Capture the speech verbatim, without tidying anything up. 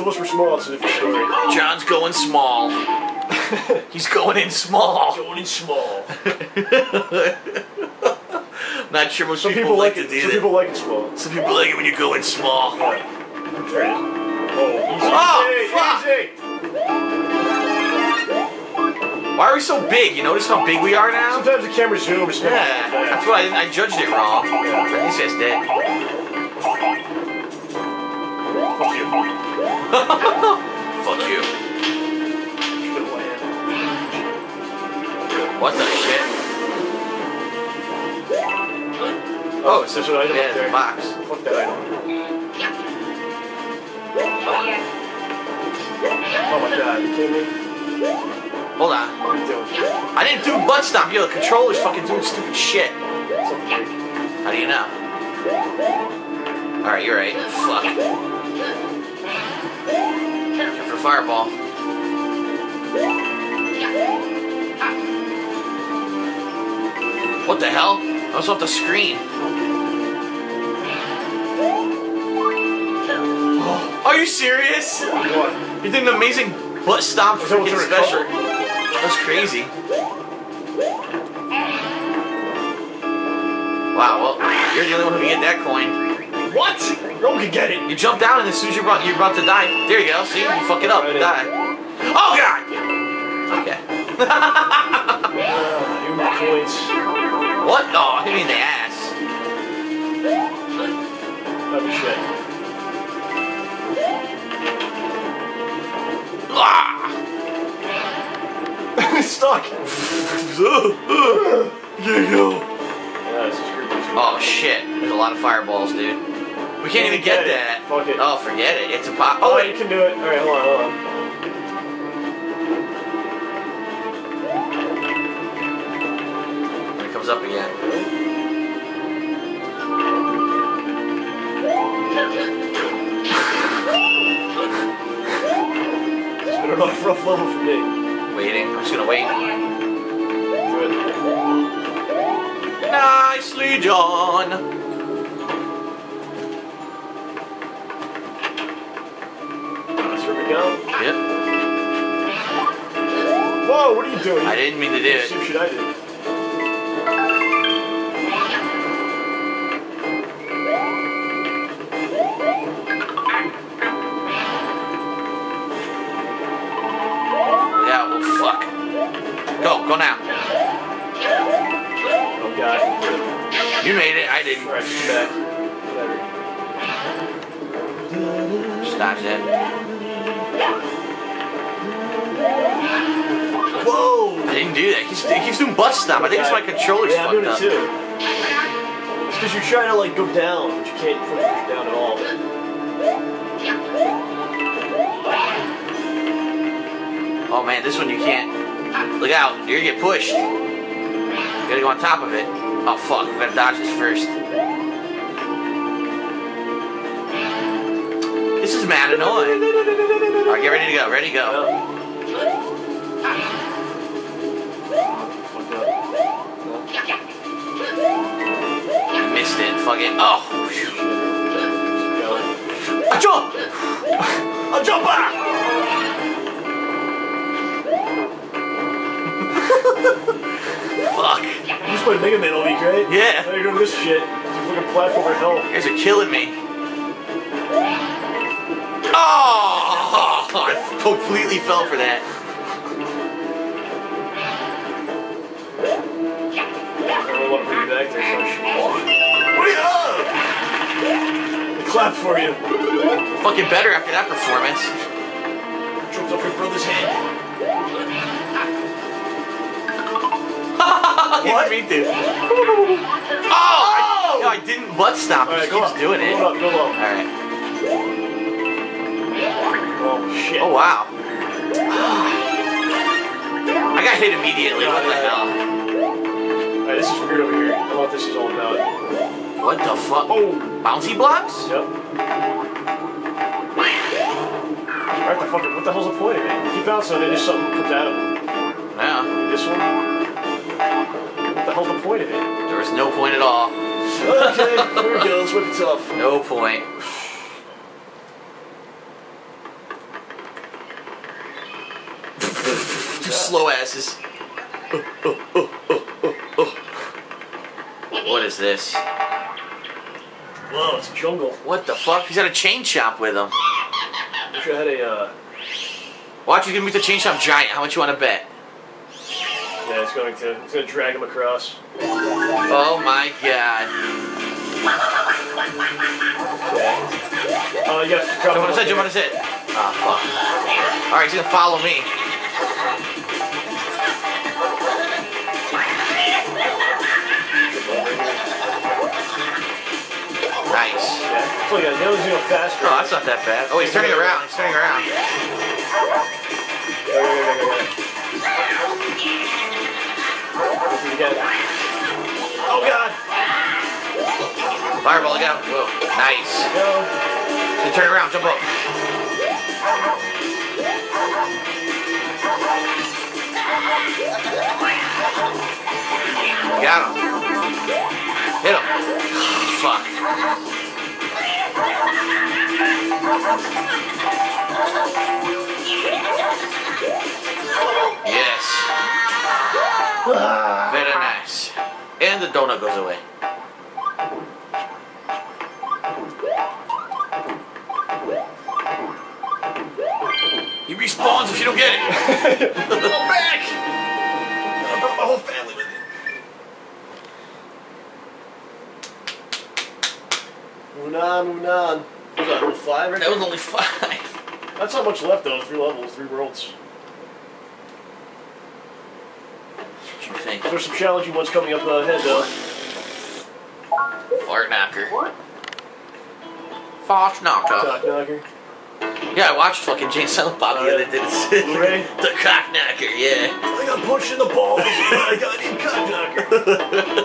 All of us were small, it's a different story. John's going small. He's going in small. He's going in small. Not sure most some people, people like it. Some people like it small. Some people like it when you go in small. Yeah. Oh, easy, oh easy, fuck! Easy. Why are we so big? You notice how big we are now? Sometimes the camera zooms. Yeah, that's why I didn't, I judged it wrong. At least that's dead. Fuck you. Fuck you. What the shit? Oh, it's just an item up there. Box. Fuck that item. Oh. Oh my god, you kidding me? Hold on. What are you doing? I didn't do butt stomp. Yo, the controller's fucking doing stupid shit. How do you know? Alright, you're right. Fuck. Time for fireball. What the hell? I was off the screen. Oh, are you serious? What? You did an amazing butt stomp for freaking special. That's crazy. Wow, well, you're the only one who can get that coin. What? No one can get it. You jump down and as soon as you're about, you're about to die. There you go. See? You fuck it up. Right die. In. Oh, God! Okay. You're my coins. What? Oh, I hit me in the ass. Oh, shit. Ah! It's stuck! Yeah, yo. Oh, shit. There's a lot of fireballs, dude. We can't even get, get that. Fuck it. Oh, forget it. It's a pop. Oh, wait. You can do it. Alright, hold on, hold on. Up again. It's been a rough, rough level for me. Waiting. I'm just gonna wait. Good. Nicely done. That's where we go. Yep. Whoa! What are you doing? I didn't mean to do it. Shoot, should I do? Go now. Oh god. You made it, I didn't. Right, stop that. Whoa! I didn't do that. He's, he's doing butt stomp. I think it's my controller's yeah, fucked up. I'm doing it too. It's because you're trying to like go down, but you can't push down at all. Oh man, this one you can't. Look out, you're gonna get pushed. You gotta go on top of it. Oh fuck, we gotta dodge this first. This is mad annoying. Alright, get ready to go, ready to go. I missed it, fuck it. Oh! I jump! I jump back! Fuck. You just played Mega Man all week, right? Yeah. Now you're doing this shit. It's like a platformer hell. You guys are killing me. Oh! I completely fell for that. I don't want to bring you back there, so shit. What? I clapped for you. Fucking better after that performance. Jumped off your brother's head. What? Me too. Oh! Oh! No, I didn't butt stop. He right, keeps up. Doing it. Go up, go up. All right. Oh shit! Oh wow! I got hit immediately. What the hell? All right, this is weird over here. I don't know what this is all about. What the fuck? Oh, bouncy blocks? Yep. All right, the fuck. What the hell's the point, man? Keep bouncing, and then just something comes out of him. Yeah. This one. What the hell's the point of it? There was no point at all. Okay, there we go, let's whip it off. No point. You slow asses. Uh, uh, uh, uh, uh, uh. What is this? Whoa, it's jungle. What the fuck? He's got a chain chop with him. Wish I had a, uh... Watch, he's gonna make the chain chop giant. How much you wanna bet? Yeah, it's going to. It's gonna drag him across. Oh my god. Oh, uh, you gotta drop him. Jump on his head, jump on his head. Ah, fuck. Alright, he's gonna follow me. Nice. Yeah. Oh, yeah, that was, you know, fast. Oh, that's not that fast. Oh, he's turning around. He's turning around. Go, go, go, go, go. Oh, God. Fireball again. Whoa. Nice. Go. So turn around. Jump up. Got him. Hit him. Fuck. Yes. Ah, very nice. And the donut goes away. He respawns if you don't get it. Go back. I brought my whole family with me. Munan, Munan. Was that only five? That was only five. That's not much left though. Three levels, three worlds. What you think? There's some challenging ones coming up ahead though. Fart knocker. What? Fart knocker. Cock knocker. Yeah, I watched fucking Jane Silent Bob the other day. The cock knocker, yeah. I got pushed in the balls. I got in cock knocker.